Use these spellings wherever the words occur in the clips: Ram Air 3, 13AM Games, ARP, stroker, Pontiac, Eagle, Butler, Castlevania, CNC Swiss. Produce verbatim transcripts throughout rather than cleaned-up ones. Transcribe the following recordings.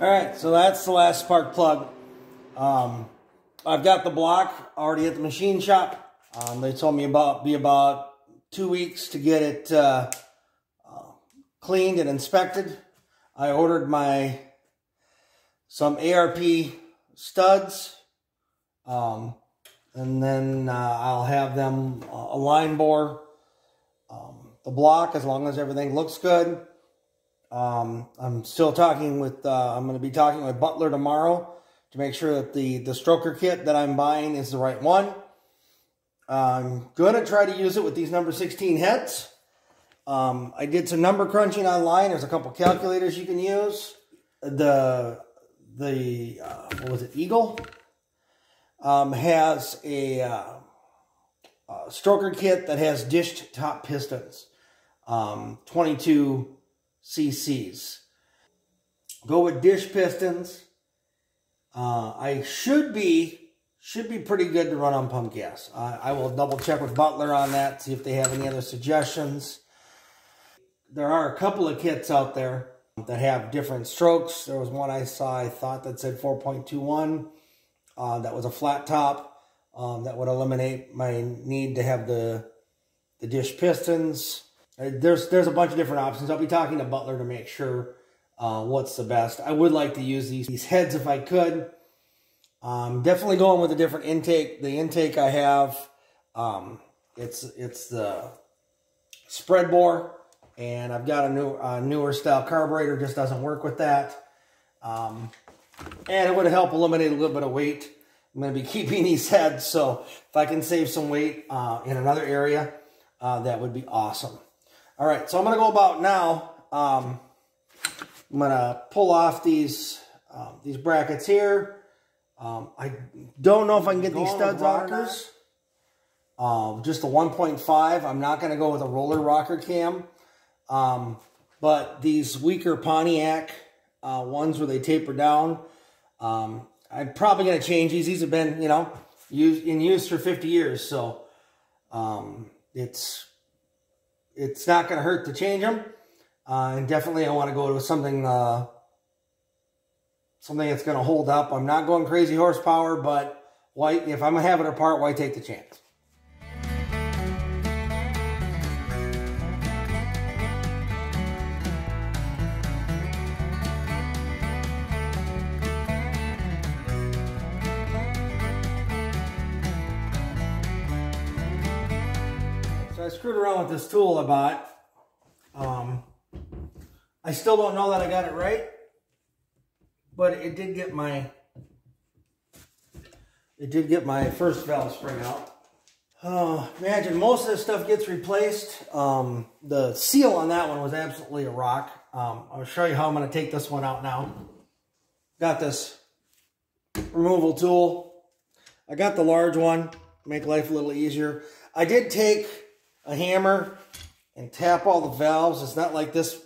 Alright, so that's the last spark plug. Um, I've got the block already at the machine shop. Um, they told me about be about two weeks to get it uh, uh, cleaned and inspected. I ordered my some A R P studs, um, and then uh, I'll have them uh, align bore um, the block as long as everything looks good. Um, I'm still talking with, uh, I'm going to be talking with Butler tomorrow to make sure that the, the stroker kit that I'm buying is the right one. Uh, I'm going to try to use it with these number sixteen heads. Um, I did some number crunching online. There's a couple calculators you can use. The, the, uh, what was it? Eagle, um, has a, uh, a stroker kit that has dished top pistons, um, twenty-two C C's. Go with dish pistons. Uh, I should be should be pretty good to run on pump gas. Uh, I will double check with Butler on that, see if they have any other suggestions. There are a couple of kits out there that have different strokes. There was one I saw, I thought, that said four point two one. Uh, that was a flat top. Um, that would eliminate my need to have the the dish pistons. There's there's a bunch of different options. I'll be talking to Butler to make sure uh, what's the best. I would like to use these, these heads if I could. Um, definitely going with a different intake. The intake I have, um, it's it's the spread bore, and I've got a new uh, newer style carburetor. Just doesn't work with that. Um, and it would help eliminate a little bit of weight. I'm going to be keeping these heads, so if I can save some weight uh, in another area, uh, that would be awesome. All right, so I'm going to go about now. Um, I'm going to pull off these uh, these brackets here. Um, I don't know if I can get these studs rockers. Um, just a one point five. I'm not going to go with a roller rocker cam. Um, but these weaker Pontiac uh, ones where they taper down, um, I'm probably going to change these. These have been, you know, used, in use for fifty years. So um, it's... It's not going to hurt to change them, uh, and definitely I want to go to something uh, something that's going to hold up. I'm not going crazy horsepower, but why, if I'm going to have it apart, why take the chance? I screwed around with this tool I bought. Um, I still don't know that I got it right, but it did get my it did get my first valve spring out. Oh, imagine most of this stuff gets replaced. Um, the seal on that one was absolutely a rock. Um, I'll show you how I'm going to take this one out now. Got this removal tool. I got the large one, make life a little easier. I did take a hammer and tap all the valves. It's not like this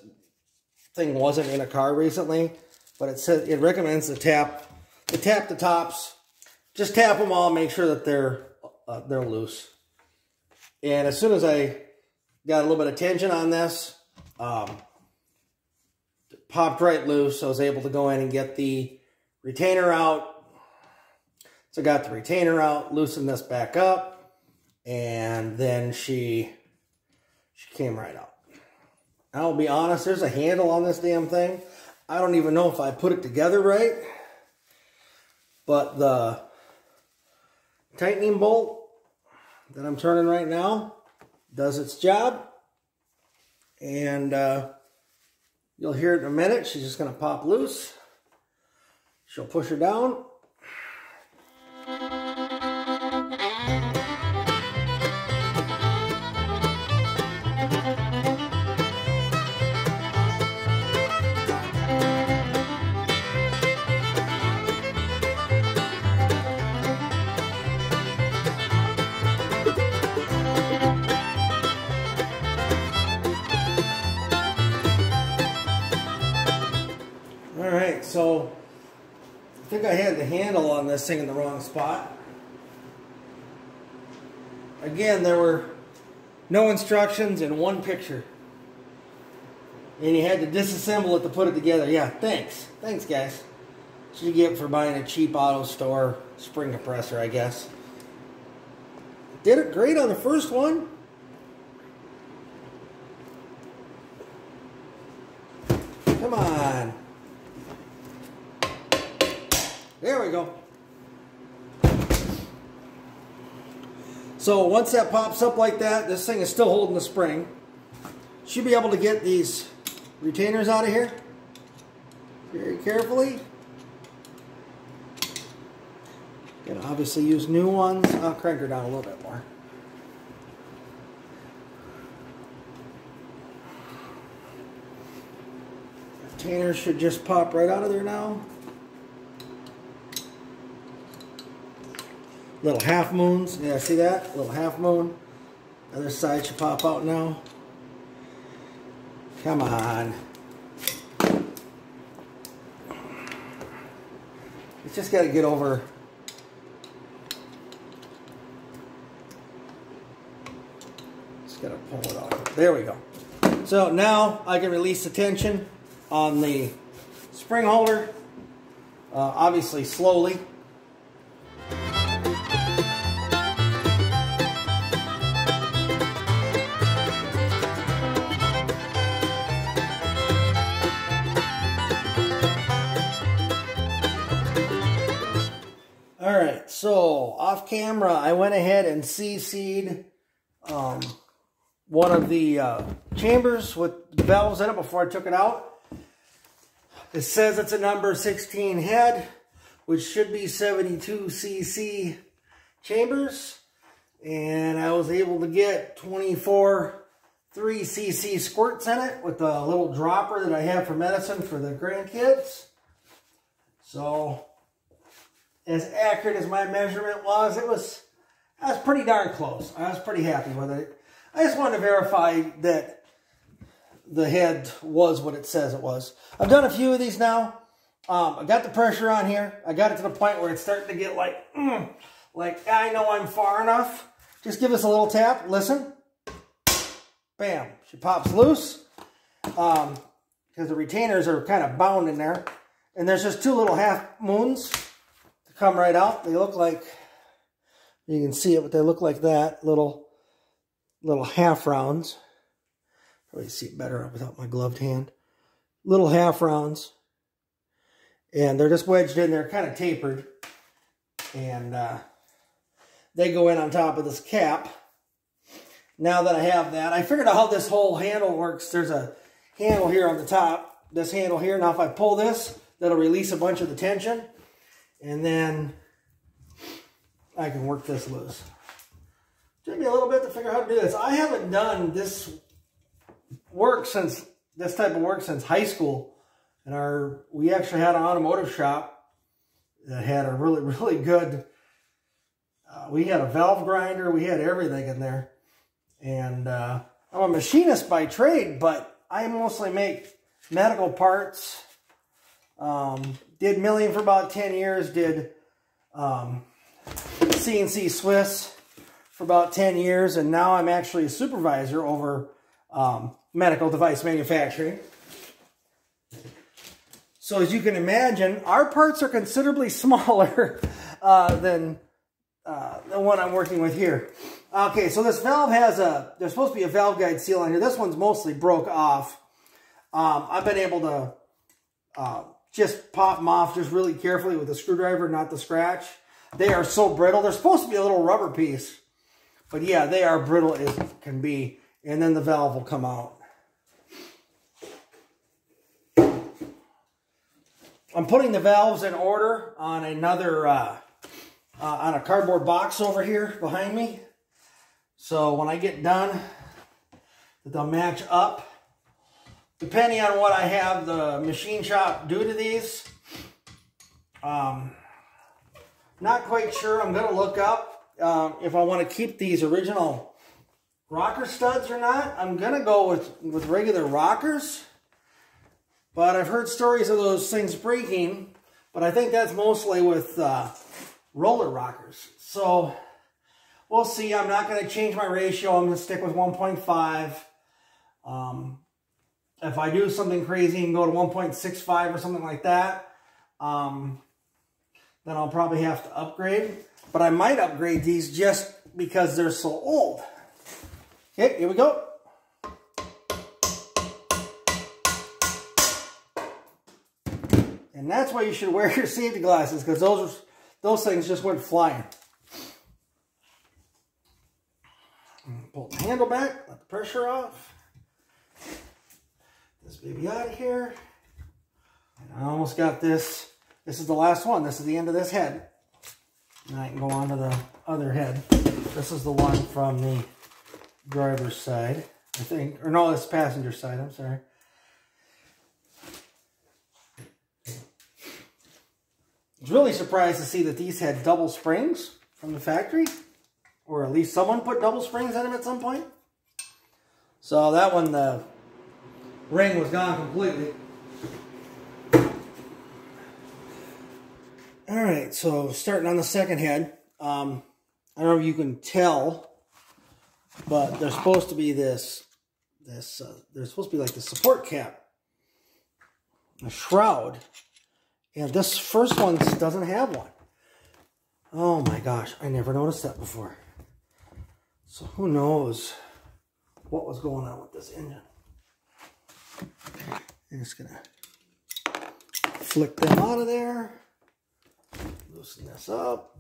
thing wasn't in a car recently, but it says it recommends to tap to tap the tops. Just tap them all, make sure that they're uh, they're loose. And as soon as I got a little bit of tension on this, um, it popped right loose. I was able to go in and get the retainer out. So I got the retainer out, loosened this back up. And then she, she came right out. I'll be honest, there's a handle on this damn thing. I don't even know if I put it together right. But the tightening bolt that I'm turning right now does its job. And uh, you'll hear it in a minute. She's just going to pop loose. She'll push her down. So, I think I had the handle on this thing in the wrong spot. Again, there were no instructions in one picture. and you had to disassemble it to put it together. Yeah, thanks. Thanks, guys. That's what you get for buying a cheap auto store spring compressor, I guess. Did it great on the first one. Come on. There we go. So once that pops up like that, this thing is still holding the spring. Should be able to get these retainers out of here very carefully. Gonna obviously use new ones. I'll crank her down a little bit more. Retainers should just pop right out of there now. Little half moons, yeah, see that? Little half moon. Other side should pop out now. Come on. It's just got to get over. Just got to pull it off. There we go. So now I can release the tension on the spring holder, uh, obviously slowly. So, off camera, I went ahead and C C'd um, one of the uh, chambers with valves in it before I took it out. It says it's a number sixteen head, which should be seventy-two C C chambers. And I was able to get twenty-four three C C squirts in it with the little dropper that I have for medicine for the grandkids. So, as accurate as my measurement was, it was, I was pretty darn close. I was pretty happy with it. I just wanted to verify that the head was what it says it was. I've done a few of these now. Um, I got the pressure on here. I got it to the point where it's starting to get like, mm, like I know I'm far enough. Just give us a little tap. Listen. Bam. She pops loose. Um, because the retainers are kind of bound in there. And there's just two little half moons. Come right out. They look like, you can see it, but they look like that, little little half rounds. Probably see it better without my gloved hand. Little half rounds, and they're just wedged in there, kind of tapered, and uh, they go in on top of this cap. Now that I have that, I figured out how this whole handle works. There's a handle here on the top, this handle here. Now if I pull this, that'll release a bunch of the tension. And then I can work this loose. Took me a little bit to figure out how to do this. I haven't done this work since, this type of work since high school. And our, we actually had an automotive shop that had a really, really good, uh, we had a valve grinder, we had everything in there. And uh, I'm a machinist by trade, but I mostly make medical parts. Um, did milling for about ten years, did um, C N C Swiss for about ten years, and now I'm actually a supervisor over um, medical device manufacturing. So as you can imagine, our parts are considerably smaller uh, than uh, the one I'm working with here. Okay, so this valve has a, there's supposed to be a valve guide seal on here. This one's mostly broke off. Um, I've been able to uh, just pop them off just really carefully with a screwdriver, not the scratch. They are so brittle. They're supposed to be a little rubber piece. But yeah, they are brittle as can be. And then the valve will come out. I'm putting the valves in order on another, uh, uh, on a cardboard box over here behind me. So when I get done, they'll match up. Depending on what I have the machine shop do to these, um, not quite sure. I'm going to look up uh, if I want to keep these original rocker studs or not. I'm going to go with, with regular rockers, but I've heard stories of those things breaking, but I think that's mostly with uh, roller rockers. So we'll see. I'm not going to change my ratio. I'm going to stick with one point five. Um, if I do something crazy and go to one point six five or something like that, um, then I'll probably have to upgrade. But I might upgrade these just because they're so old. Okay, here we go. And that's why you should wear your safety glasses, because those, those things just went flying. Pull the handle back, let the pressure off. This baby out of here. And I almost got this. This is the last one. This is the end of this head. And I can go on to the other head. This is the one from the driver's side, I think. Or no, it's passenger side, I'm sorry. I was really surprised to see that these had double springs from the factory. Or at least someone put double springs in them at some point. So that one, the ring was gone completely. All right, so starting on the second head, um, I don't know if you can tell, but there's supposed to be this, this uh, there's supposed to be like the support cap, a shroud, and this first one doesn't have one. Oh my gosh, I never noticed that before. So who knows what was going on with this engine. I'm just gonna flick them out of there, loosen this up.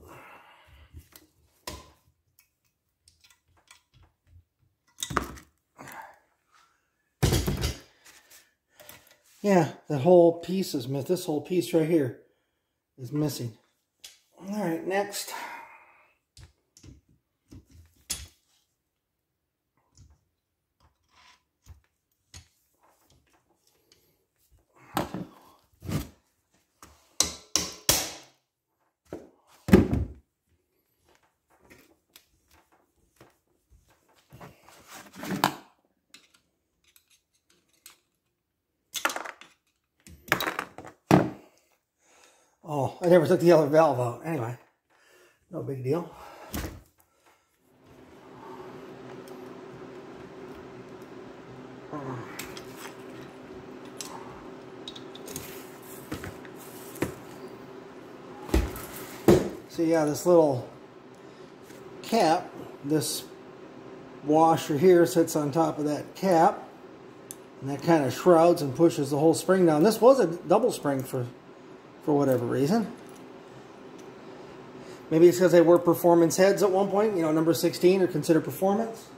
Yeah, that whole piece is missing. This whole piece right here is missing. All right, next. Oh, I never took the other valve out. Anyway, no big deal. So yeah, this little cap, this washer here sits on top of that cap, and that kind of shrouds and pushes the whole spring down. This was a double spring for For whatever reason. Maybe it's because they were performance heads at one point. You know, number sixteen are considered performance.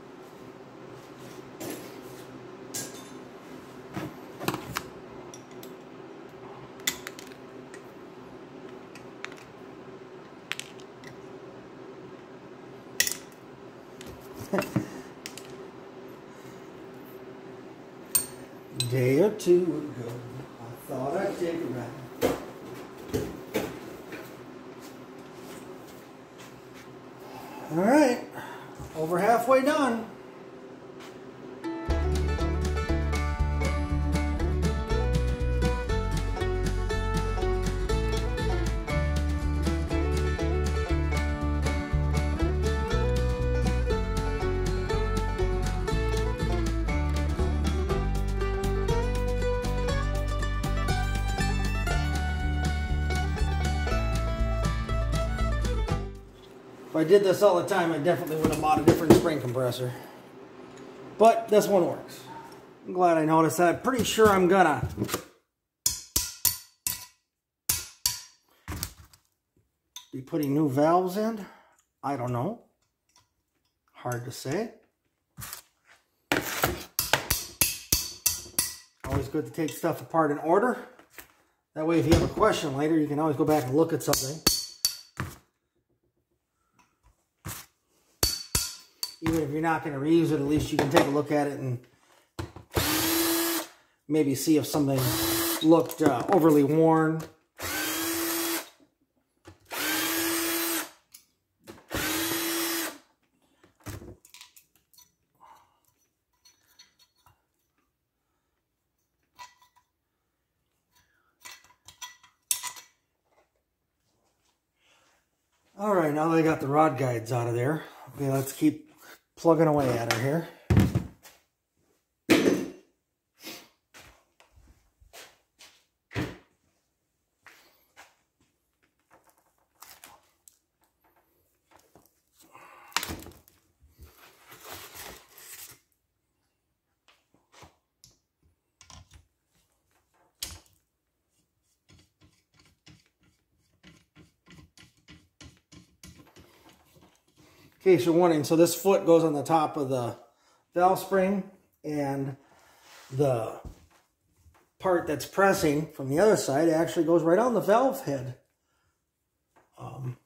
Day or two ago, I thought I'd take a ride. All right, over halfway done. If I did this all the time, I definitely would have bought a different spring compressor. But this one works. I'm glad I noticed that. I'm pretty sure I'm gonna. Be putting new valves in? I don't know. Hard to say. Always good to take stuff apart in order. That way if you have a question later, you can always go back and look at something. Even if you're not going to reuse it, at least you can take a look at it and maybe see if something looked uh, overly worn. All right, now that I got the rod guides out of there, okay, let's keep plugging away at her here. case you're wondering, so this foot goes on the top of the valve spring, and the part that's pressing from the other side actually goes right on the valve head. Um,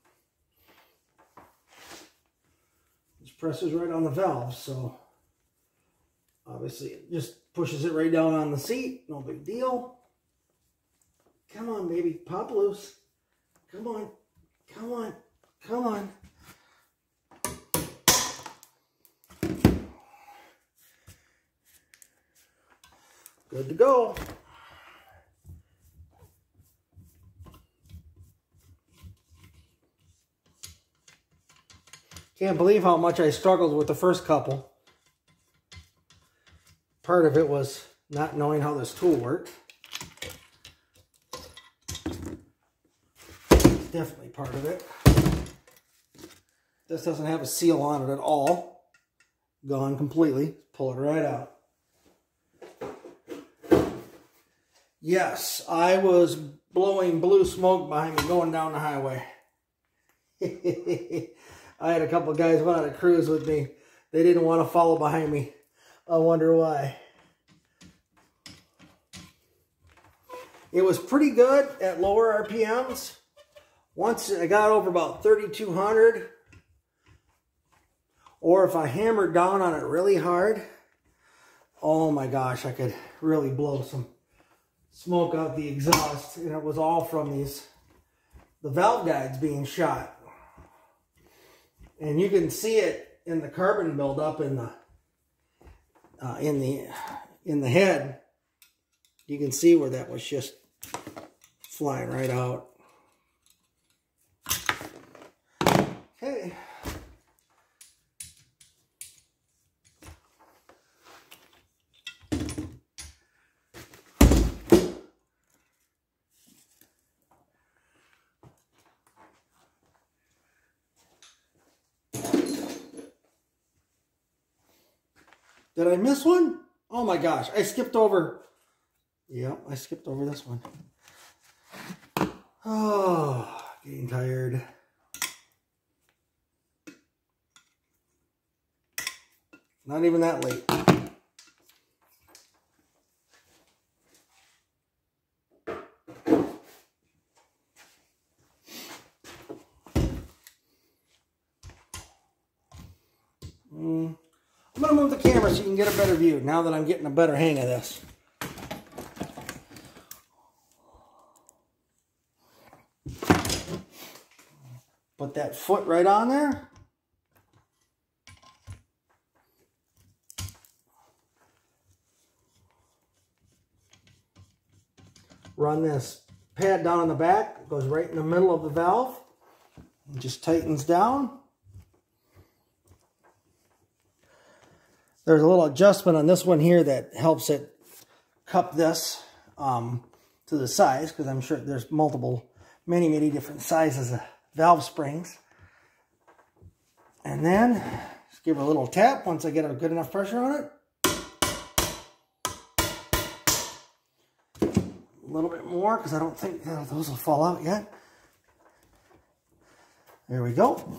it presses right on the valve, so obviously it just pushes it right down on the seat. No big deal. Come on, baby, pop loose. Come on, come on, come on. Good to go. Can't believe how much I struggled with the first couple. Part of it was not knowing how this tool worked. Definitely part of it. This doesn't have a seal on it at all. Gone completely. Pull it right out. Yes, I was blowing blue smoke behind me going down the highway. I had a couple guys went on a cruise with me. They didn't want to follow behind me. I wonder why. It was pretty good at lower R P Ms. Once I got over about thirty-two hundred, or if I hammered down on it really hard, oh my gosh, I could really blow some smoke out the exhaust, and it was all from these the valve guides being shot. And you can see it in the carbon buildup in the uh, in the in the head. You can see where that was just flying right out. Okay. Did I miss one? Oh my gosh, I skipped over. Yeah, I skipped over this one. Oh, getting tired. Not even that late. Mm. I'm going to move the camera so you can get a better view now that I'm getting a better hang of this. Put that foot right on there. Run this pad down on the back. It goes right in the middle of the valve. It just tightens down. There's a little adjustment on this one here that helps it cup this um, to the size, because I'm sure there's multiple, many, many different sizes of valve springs. And then just give it a little tap once I get a good enough pressure on it. A little bit more, because I don't think uh, those will fall out yet. There we go.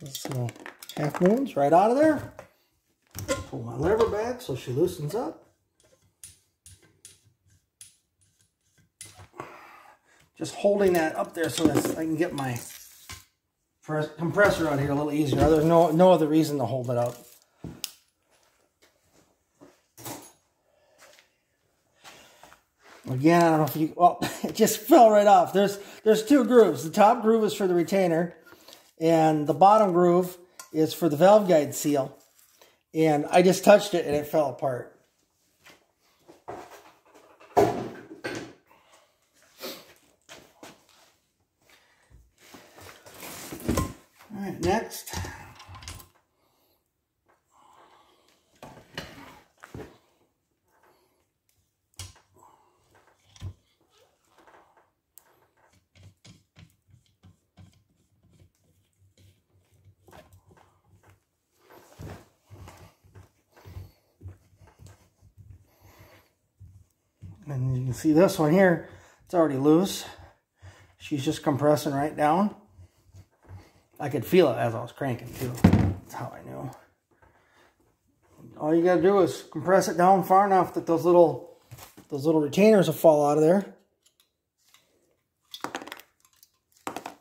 Those little half moons right out of there. Pull my lever back so she loosens up. Just holding that up there so that I can get my press compressor out here a little easier. There's no, no other reason to hold it up. Again, I don't know if you, well, it just fell right off. There's there's two grooves. The top groove is for the retainer, and the bottom groove is for the valve guide seal. And I just touched it and it fell apart. All right, next. And you can see this one here, it's already loose. She's just compressing right down. I could feel it as I was cranking too. That's how I knew. All you gotta do is compress it down far enough that those little those little retainers will fall out of there.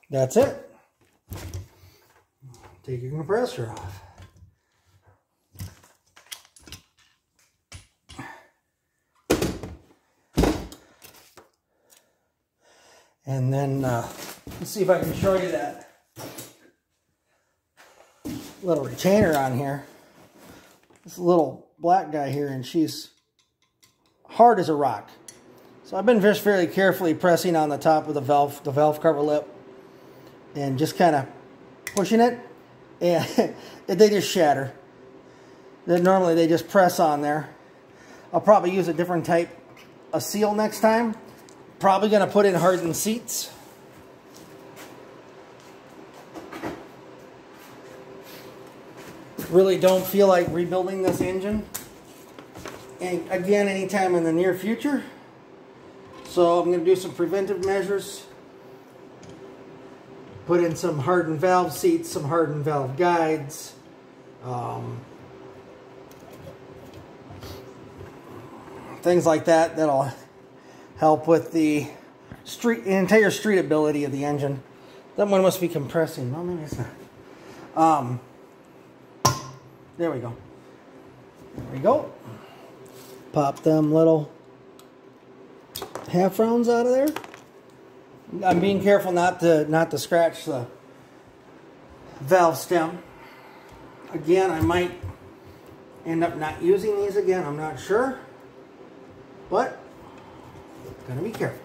That's it. Take your compressor off. And then uh, let's see if I can show you that little retainer on here. This little black guy here, and she's hard as a rock. So I've been just fairly carefully pressing on the top of the valve, the valve cover lip, and just kind of pushing it, and they just shatter. Then normally they just press on there. I'll probably use a different type of seal next time. Probably going to put in hardened seats. Really don't feel like rebuilding this engine, and again, anytime in the near future. So I'm going to do some preventive measures. Put in some hardened valve seats, some hardened valve guides. Um, things like that that'll help with the street, the entire streetability of the engine. That one must be compressing. No, maybe it's not. Um, there we go. There we go. Pop them little half rounds out of there. I'm being careful not to not to scratch the valve stem. Again, I might end up not using these again. I'm not sure, but gotta be careful.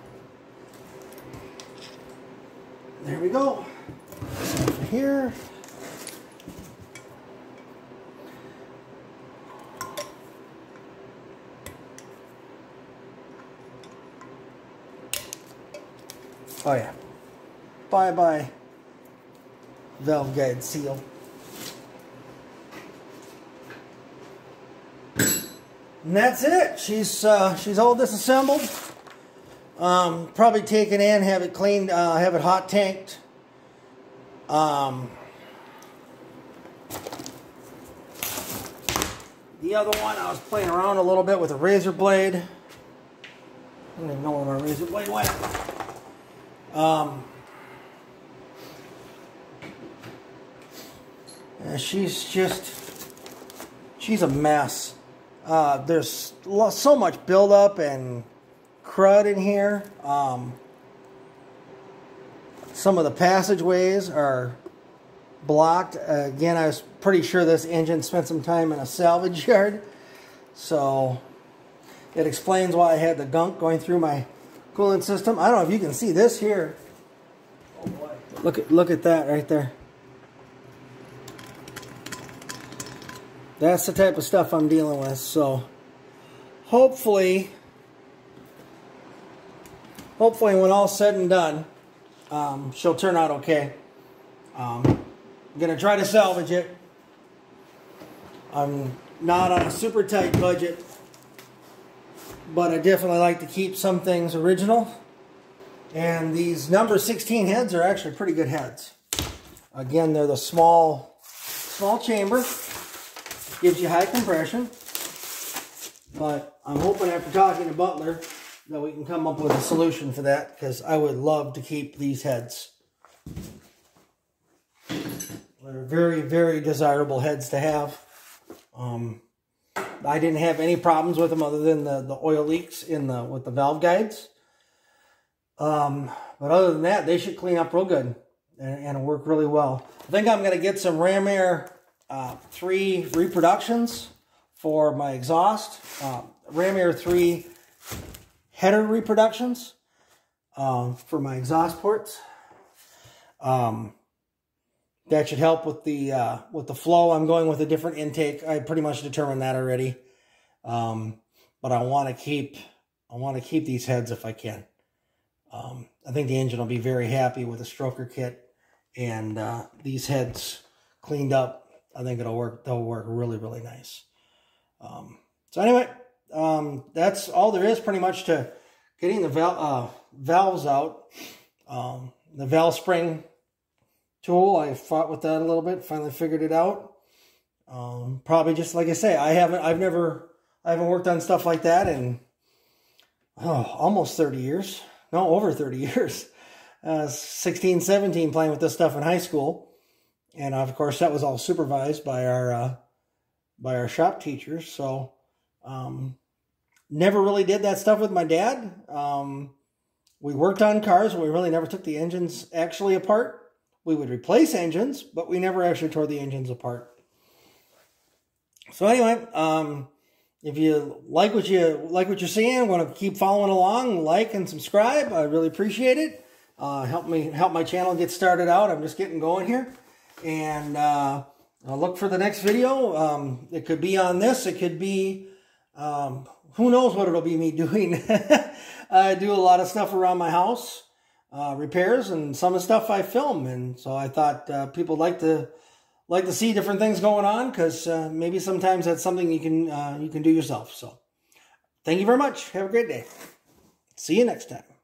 There we go. Here. Oh yeah. Bye bye valve guide seal. And that's it. She's uh, she's all disassembled. Um, probably take it in, have it cleaned, uh, have it hot tanked. Um, the other one, I was playing around a little bit with a razor blade. I don't even know where my razor blade went. Um, she's just, she's a mess. Uh, there's so much buildup and crud in here. Um, some of the passageways are blocked. Uh, again, I was pretty sure this engine spent some time in a salvage yard, so it explains why I had the gunk going through my coolant system. I don't know if you can see this here. Oh boy. Look at look at that right there. That's the type of stuff I'm dealing with. So hopefully Hopefully, when all said and done, um, she'll turn out okay. Um, I'm going to try to salvage it. I'm not on a super tight budget, but I definitely like to keep some things original. And these number sixteen heads are actually pretty good heads. Again, they're the small, small chamber. Gives you high compression. But I'm hoping after talking to Butler that we can come up with a solution for that, because I would love to keep these heads. They're very, very desirable heads to have. Um, I didn't have any problems with them other than the, the oil leaks in the with the valve guides. Um, but other than that, they should clean up real good and, and work really well. I think I'm going to get some Ram Air uh, three reproductions for my exhaust. Uh, Ram Air three header reproductions um, for my exhaust ports. Um, that should help with the uh, with the flow. I'm going with a different intake. I pretty much determined that already, um, but I want to keep I want to keep these heads if I can. Um, I think the engine will be very happy with a stroker kit and uh, these heads cleaned up. I think it'll work. They'll work really really nice. Um, so anyway. Um, that's all there is pretty much to getting the val uh, valves out. Um, the valve spring tool. I fought with that a little bit, finally figured it out. Um, probably just like I say, I haven't, I've never, I haven't worked on stuff like that in oh, almost thirty years. No, over thirty years. Uh, sixteen, seventeen playing with this stuff in high school. And of course that was all supervised by our, uh, by our shop teachers. So, um, never really did that stuff with my dad. Um, we worked on cars, but we really never took the engines actually apart. We would replace engines, but we never actually tore the engines apart. So anyway, um, if you like what you like what you're seeing, want to keep following along, like and subscribe. I really appreciate it. Uh, help me help my channel get started out. I'm just getting going here, and uh, I'll look for the next video. Um, it could be on this. It could be um, who knows what it'll be me doing. I do a lot of stuff around my house, uh, repairs, and some of the stuff I film. And so I thought uh, people like to. like to see different things going on, because uh, maybe sometimes that's something you can uh, you can do yourself. So thank you very much. Have a great day. See you next time.